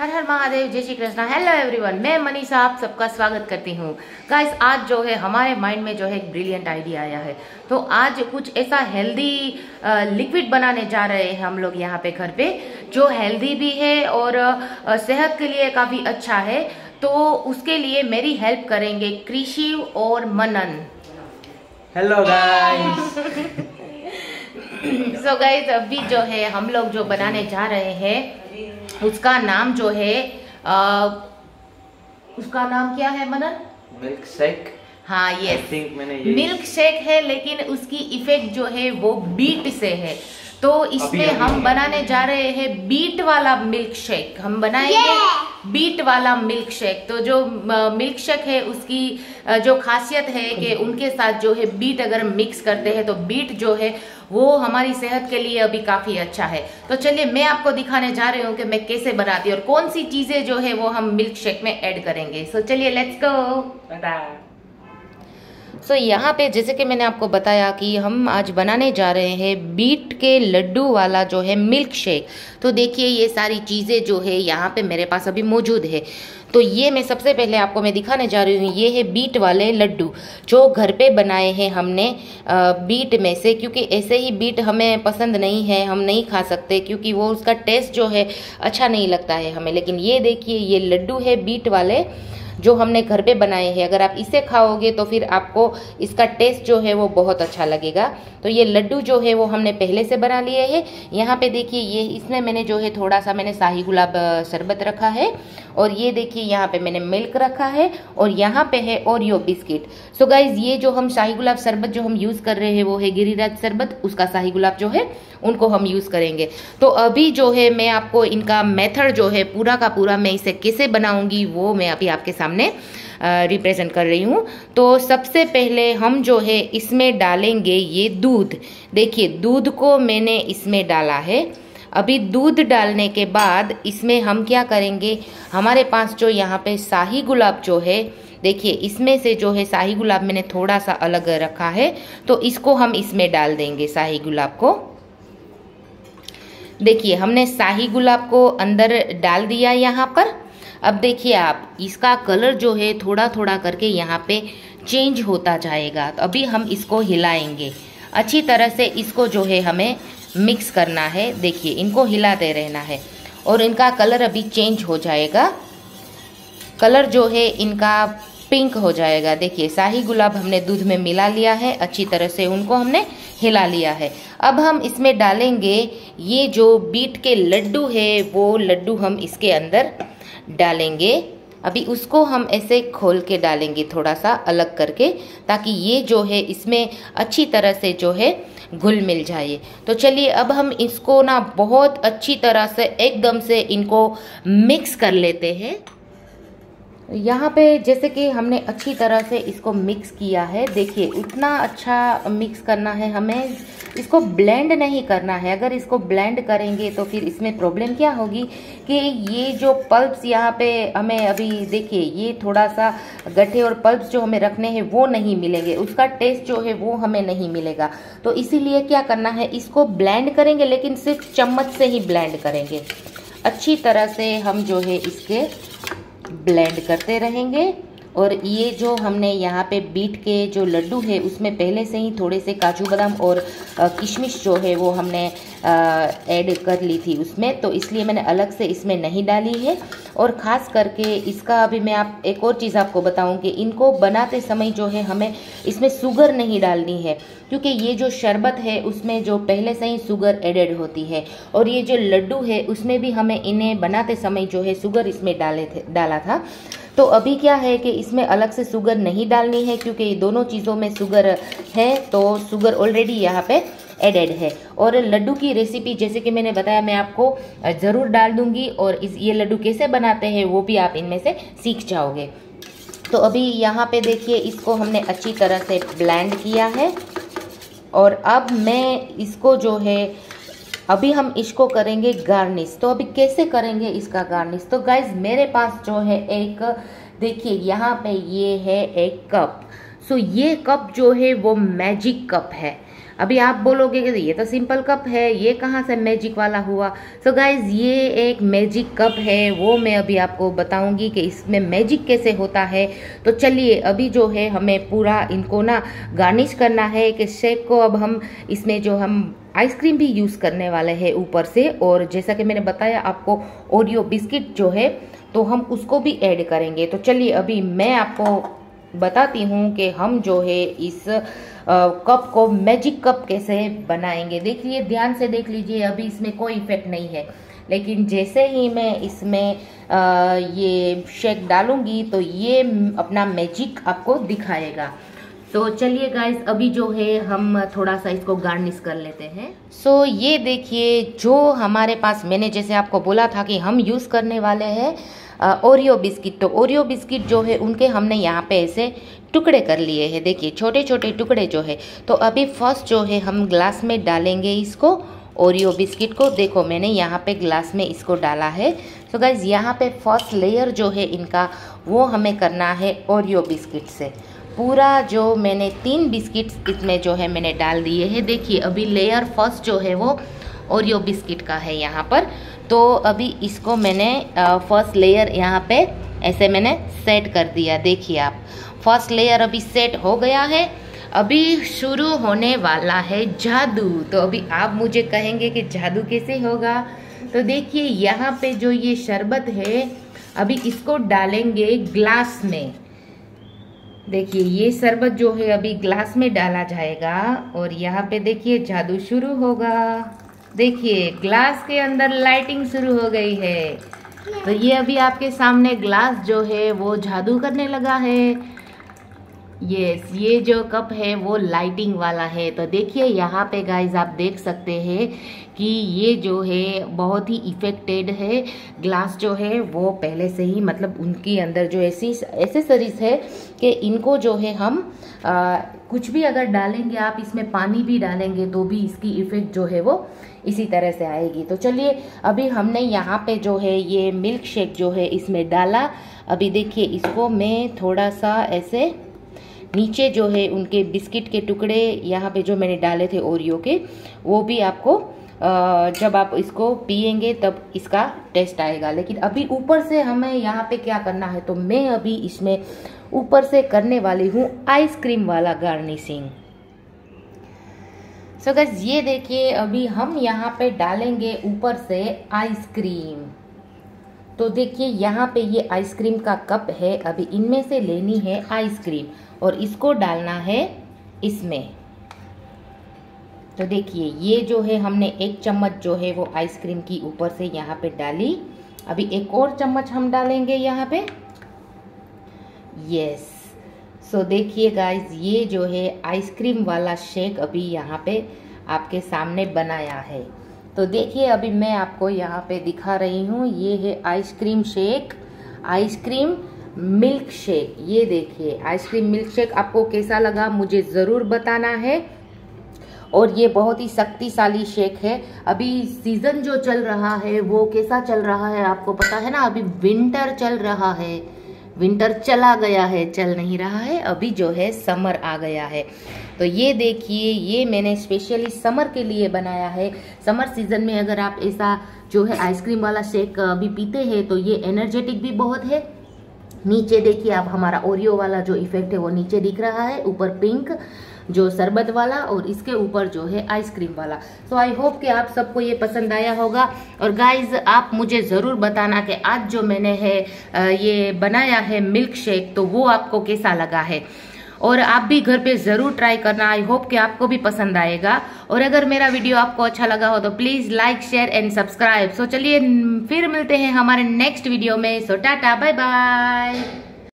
हर हर महादेव, जय Shri Krishna. Hello everyone, मैं मनीषा आप सबका स्वागत करती हूँ। गाइस, आज जो है हमारे माइंड में जो है एक ब्रिलियंट आइडिया आया है, तो आज कुछ ऐसा हेल्दी लिक्विड बनाने जा रहे हैं हम लोग यहाँ पे घर पे, जो हेल्दी भी है और सेहत के लिए काफ़ी अच्छा है। तो उसके लिए मेरी हेल्प करेंगे कृषिव और Manan. Hello guys. So guys, अभी जो है हम लोग जो बनाने जा रहे हैं उसका नाम जो है उसका नाम क्या है मनन? Milk shake. हाँ, ये मिल्क शेक है, लेकिन उसकी इफेक्ट जो है वो बीट से है। तो इसमें हम बनाने जा रहे हैं बीट वाला मिल्क शेक। हम बनाएंगे बीट वाला मिल्क शेक। तो जो मिल्क शेक है उसकी जो खासियत है कि उनके साथ जो है बीट अगर मिक्स करते हैं तो बीट जो है वो हमारी सेहत के लिए अभी काफ़ी अच्छा है। तो चलिए, मैं आपको दिखाने जा रही हूँ कि मैं कैसे बनाती हूँ और कौन सी चीज़ें जो है वो हम मिल्क शेक में ऐड करेंगे। सो चलिए, लेट्स गो। सो यहाँ पे जैसे कि मैंने आपको बताया कि हम आज बनाने जा रहे हैं बीट के लड्डू वाला जो है मिल्क शेक। तो देखिए, ये सारी चीज़ें जो है यहाँ पे मेरे पास अभी मौजूद है। तो ये मैं सबसे पहले आपको मैं दिखाने जा रही हूँ, ये है बीट वाले लड्डू जो घर पे बनाए हैं हमने बीट में से, क्योंकि ऐसे ही बीट हमें पसंद नहीं है, हम नहीं खा सकते क्योंकि वो उसका टेस्ट जो है अच्छा नहीं लगता है हमें। लेकिन ये देखिए, ये लड्डू है बीट वाले जो हमने घर पे बनाए हैं। अगर आप इसे खाओगे तो फिर आपको इसका टेस्ट जो है वो बहुत अच्छा लगेगा। तो ये लड्डू जो है वो हमने पहले से बना लिए हैं। यहाँ पे देखिए, ये इसमें मैंने जो है थोड़ा सा मैंने शाही गुलाब शरबत रखा है, और ये देखिए यहाँ पे मैंने मिल्क रखा है, और यहाँ पे है ओरियो बिस्किट। सो गाइज, ये जो हम शाही गुलाब शरबत जो हम यूज़ कर रहे हैं वो है गिरिराज शरबत, उसका शाही गुलाब जो है उनको हम यूज़ करेंगे। तो अभी जो है मैं आपको इनका मेथड जो है पूरा का पूरा मैं इसे कैसे बनाऊँगी वो मैं अभी आपके सामने रिप्रेजेंट कर रही हूँ। तो सबसे पहले हम जो है इसमें डालेंगे ये दूध। देखिए, दूध को मैंने इसमें डाला है। अभी दूध डालने के बाद इसमें हम क्या करेंगे, हमारे पास जो यहाँ पे शाही गुलाब जो है, देखिए इसमें से जो है शाही गुलाब मैंने थोड़ा सा अलग रखा है, तो इसको हम इसमें डाल देंगे शाही गुलाब को। देखिए, हमने शाही गुलाब को अंदर डाल दिया यहाँ पर। अब देखिए आप, इसका कलर जो है थोड़ा थोड़ा करके यहाँ पे चेंज होता जाएगा। तो अभी हम इसको हिलाएंगे अच्छी तरह से, इसको जो है हमें मिक्स करना है। देखिए, इनको हिलाते रहना है और इनका कलर अभी चेंज हो जाएगा। कलर जो है इनका पिंक हो जाएगा। देखिए, शाही गुलाब हमने दूध में मिला लिया है, अच्छी तरह से उनको हमने हिला लिया है। अब हम इसमें डालेंगे ये जो बीट के लड्डू है, वो लड्डू हम इसके अंदर डालेंगे। अभी उसको हम ऐसे खोल के डालेंगे थोड़ा सा अलग करके, ताकि ये जो है इसमें अच्छी तरह से जो है घुल मिल जाए। तो चलिए, अब हम इसको ना बहुत अच्छी तरह से एकदम से इनको मिक्स कर लेते हैं। यहाँ पे जैसे कि हमने अच्छी तरह से इसको मिक्स किया है, देखिए उतना अच्छा मिक्स करना है हमें, इसको ब्लेंड नहीं करना है। अगर इसको ब्लेंड करेंगे तो फिर इसमें प्रॉब्लम क्या होगी कि ये जो पल्प्स यहाँ पे हमें अभी देखिए, ये थोड़ा सा गट्ठे और पल्प्स जो हमें रखने हैं वो नहीं मिलेंगे, उसका टेस्ट जो है वो हमें नहीं मिलेगा। तो इसीलिए क्या करना है, इसको ब्लेंड करेंगे, लेकिन सिर्फ चम्मच से ही ब्लेंड करेंगे। अच्छी तरह से हम जो है इसके ब्लेंड करते रहेंगे। और ये जो हमने यहाँ पे बीट के जो लड्डू है उसमें पहले से ही थोड़े से काजू बादाम और किशमिश जो है वो हमने ऐड कर ली थी उसमें, तो इसलिए मैंने अलग से इसमें नहीं डाली है। और ख़ास करके इसका अभी मैं आप एक और चीज़ आपको बताऊँ कि इनको बनाते समय जो है हमें इसमें शुगर नहीं डालनी है, क्योंकि ये जो शरबत है उसमें जो पहले से ही शुगर एडेड होती है, और ये जो लड्डू है उसमें भी हमें इन्हें बनाते समय जो है शुगर इसमें डाला था। तो अभी क्या है कि इसमें अलग से शुगर नहीं डालनी है, क्योंकि दोनों चीज़ों में शुगर है, तो शुगर ऑलरेडी यहाँ पे एडेड है। और लड्डू की रेसिपी जैसे कि मैंने बताया, मैं आपको ज़रूर डाल दूंगी, और ये लड्डू कैसे बनाते हैं वो भी आप इनमें से सीख जाओगे। तो अभी यहाँ पे देखिए, इसको हमने अच्छी तरह से ब्लेंड किया है। और अब मैं इसको जो है अभी हम इसको करेंगे गार्निश। तो अभी कैसे करेंगे इसका गार्निश? तो गाइज, मेरे पास जो है एक, देखिए यहाँ पे ये है एक कप। सो ये कप जो है वो मैजिक कप है। अभी आप बोलोगे कि ये तो सिंपल कप है, ये कहाँ से मैजिक वाला हुआ। सो गाइज ये एक मैजिक कप है, वो मैं अभी आपको बताऊंगी कि इसमें मैजिक कैसे होता है। तो चलिए अभी जो है हमें पूरा इनको ना गार्निश करना है कि शेक को अब हम इसमें जो हम आइसक्रीम भी यूज़ करने वाले हैं ऊपर से। और जैसा कि मैंने बताया आपको ओरियो बिस्किट जो है तो हम उसको भी ऐड करेंगे। तो चलिए अभी मैं आपको बताती हूँ कि हम जो है इस कप को मैजिक कप कैसे बनाएंगे। देखिए ध्यान से देख लीजिए, अभी इसमें कोई इफेक्ट नहीं है, लेकिन जैसे ही मैं इसमें ये शेक डालूंगी तो ये अपना मैजिक आपको दिखाएगा। तो चलिए गाइस अभी जो है हम थोड़ा सा इसको गार्निश कर लेते हैं। सो ये देखिए जो हमारे पास, मैंने जैसे आपको बोला था कि हम यूज़ करने वाले हैं ओरियो बिस्किट, तो ओरियो बिस्किट जो है उनके हमने यहाँ पे ऐसे टुकड़े कर लिए हैं। देखिए छोटे छोटे टुकड़े जो है। तो अभी फर्स्ट जो है हम ग्लास में डालेंगे इसको, ओरियो बिस्किट को। देखो मैंने यहाँ पे ग्लास में इसको डाला है। तो गाइज़ यहाँ पे फर्स्ट लेयर जो है इनका वो हमें करना है ओरियो बिस्किट से। पूरा जो मैंने 3 बिस्किट्स इसमें जो है मैंने डाल दिए हैं। देखिए अभी लेयर फर्स्ट जो है वो ओरियो बिस्किट का है यहाँ पर। तो अभी इसको मैंने फर्स्ट लेयर यहाँ पे ऐसे मैंने सेट कर दिया। देखिए आप फर्स्ट लेयर अभी सेट हो गया है। अभी शुरू होने वाला है जादू। तो अभी आप मुझे कहेंगे कि जादू कैसे होगा। तो देखिए यहाँ पे जो ये शरबत है अभी इसको डालेंगे ग्लास में। देखिए ये शरबत जो है अभी ग्लास में डाला जाएगा और यहाँ पे देखिए जादू शुरू होगा। देखिए ग्लास के अंदर लाइटिंग शुरू हो गई है। तो ये अभी आपके सामने ग्लास जो है वो जादू करने लगा है। यस, ये जो कप है वो लाइटिंग वाला है। तो देखिए यहाँ पे गाइज आप देख सकते हैं कि ये जो है बहुत ही इफेक्टेड है। ग्लास जो है वो पहले से ही मतलब उनके अंदर जो ऐसी एसेसरीज है कि इनको जो है हम कुछ भी अगर डालेंगे, आप इसमें पानी भी डालेंगे तो भी इसकी इफ़ेक्ट जो है वो इसी तरह से आएगी। तो चलिए अभी हमने यहाँ पे जो है ये मिल्क शेक जो है इसमें डाला। अभी देखिए इसको मैं थोड़ा सा ऐसे नीचे जो है उनके बिस्किट के टुकड़े यहाँ पे जो मैंने डाले थे ओरियो के, वो भी आपको जब आप इसको पिएंगे तब इसका टेस्ट आएगा। लेकिन अभी ऊपर से हमें यहाँ पे क्या करना है, तो मैं अभी इसमें ऊपर से करने वाली हूँ आइसक्रीम वाला गार्निशिंग। सो गाइस ये देखिए अभी हम यहाँ पे डालेंगे ऊपर से आइसक्रीम। तो देखिए यहाँ पे ये आइसक्रीम का कप है। अभी इनमें से लेनी है आइसक्रीम और इसको डालना है इसमें। तो देखिए ये जो है हमने 1 चम्मच जो है वो आइसक्रीम की ऊपर से यहाँ पे डाली। अभी 1 और चम्मच हम डालेंगे यहाँ पे। यस, सो देखिए गाइस ये जो है आइसक्रीम वाला शेक अभी यहाँ पे आपके सामने बनाया है। तो देखिए अभी मैं आपको यहाँ पे दिखा रही हूँ, ये है ice cream shake, ice cream milk shake. ये देखिए आइसक्रीम मिल्क शेक आपको कैसा लगा मुझे ज़रूर बताना है। और ये बहुत ही शक्तिशाली शेक है। अभी सीज़न जो चल रहा है वो कैसा चल रहा है आपको पता है ना, अभी विंटर चल रहा है। विंटर चला गया है, चल नहीं रहा है, अभी जो है समर आ गया है। तो ये देखिए ये मैंने स्पेशली समर के लिए बनाया है। समर सीज़न में अगर आप ऐसा जो है आइसक्रीम वाला शेक अभी पीते हैं तो ये एनर्जेटिक भी बहुत है। नीचे देखिए आप हमारा ओरियो वाला जो इफेक्ट है वो नीचे दिख रहा है, ऊपर पिंक जो शरबत वाला और इसके ऊपर जो है आइसक्रीम वाला। सो आई होप कि आप सबको ये पसंद आया होगा। और गाइज आप मुझे ज़रूर बताना कि आज जो मैंने है ये बनाया है मिल्क शेक, तो वो आपको कैसा लगा है। और आप भी घर पे ज़रूर ट्राई करना, आई होप कि आपको भी पसंद आएगा। और अगर मेरा वीडियो आपको अच्छा लगा हो तो please like, share and subscribe. So चलिए फिर मिलते हैं हमारे नेक्स्ट वीडियो में। So tata, bye bye.